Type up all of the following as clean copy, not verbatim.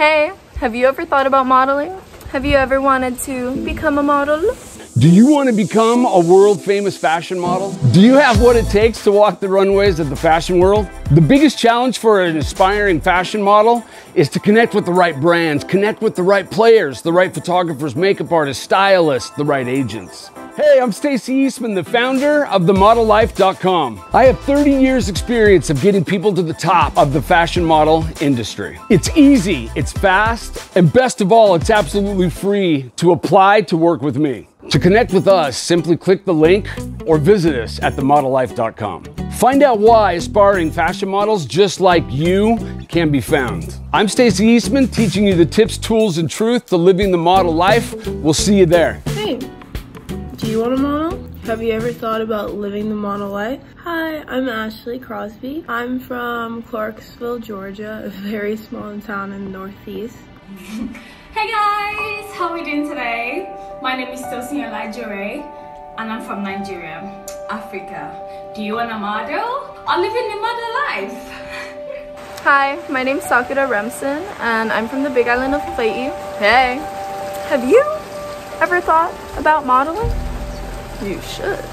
Hey, have you ever thought about modeling? Have you ever wanted to become a model? Do you want to become a world-famous fashion model? Do you have what it takes to walk the runways of the fashion world? The biggest challenge for an aspiring fashion model is to connect with the right brands, connect with the right players, the right photographers, makeup artists, stylists, the right agents. Hey, I'm Stacey Eastman, the founder of themodellife.com. I have 30 years experience of getting people to the top of the fashion model industry. It's easy, it's fast, and best of all, it's absolutely free to apply to work with me. To connect with us, simply click the link or visit us at themodellife.com. Find out why aspiring fashion models just like you can be found. I'm Stacey Eastman, teaching you the tips, tools, and truth to living the model life. We'll see you there. Hey, do you want to model? Have you ever thought about living the model life? Hi, I'm Ashley Crosby. I'm from Clarksville, Georgia, a very small town in the Northeast. Hey guys, how are we doing today? My name is Tosin Elijah Ray and I'm from Nigeria, Africa. Do you want to model or living the model life? Hi, my name's Sakura Remsen and I'm from the Big Island of Hawaii. Hey, have you ever thought about modeling? You should.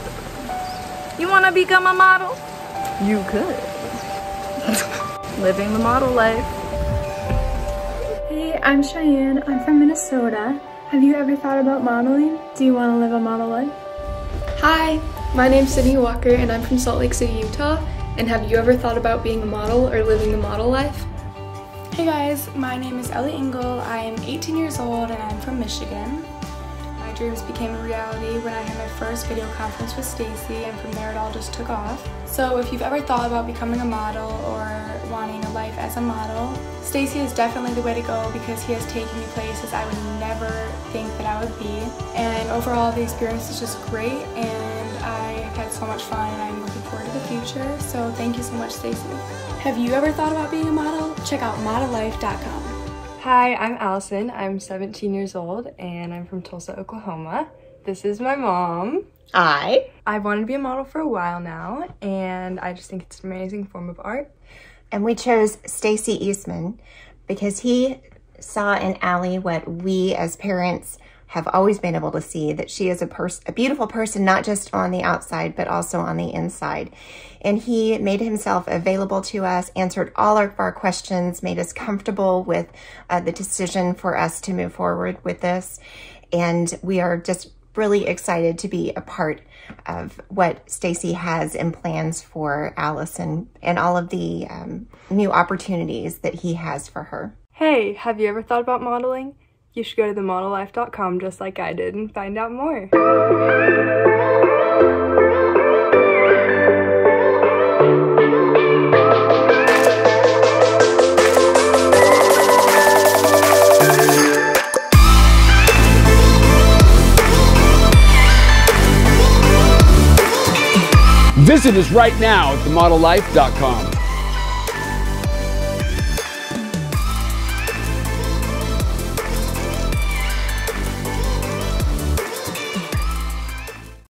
You want to become a model? You could. Living the model life. Hey, I'm Cheyenne. I'm from Minnesota. Have you ever thought about modeling? Do you want to live a model life? Hi, my name's Sydney Walker and I'm from Salt Lake City, Utah. And have you ever thought about being a model or living the model life? Hey guys, my name is Ellie Engel. I am 18 years old and I'm from Michigan. My dreams became a reality when I had my first video conference with Stacey, and from there it all just took off. So if you've ever thought about becoming a model or wanting a life as a model, Stacey is definitely the way to go because he has taken me places I would never think that I would be. And overall, the experience is just great and I've had so much fun and I'm looking forward to the future. So thank you so much, Stacey. Have you ever thought about being a model? Check out modellife.com. Hi, I'm Allison. I'm 17 years old and I'm from Tulsa, Oklahoma. This is my mom. I've wanted to be a model for a while now and I just think it's an amazing form of art. And we chose Stacey Eastman because he saw in Allie what we as parents have always been able to see, that she is a beautiful person, not just on the outside, but also on the inside. And he made himself available to us, answered all of our questions, made us comfortable with the decision for us to move forward with this. And we are just really excited to be a part of what Stacey has in plans for Allison and all of the new opportunities that he has for her. Hey, have you ever thought about modeling? You should go to themodellife.com just like I did and find out more. Visit us right now at themodellife.com.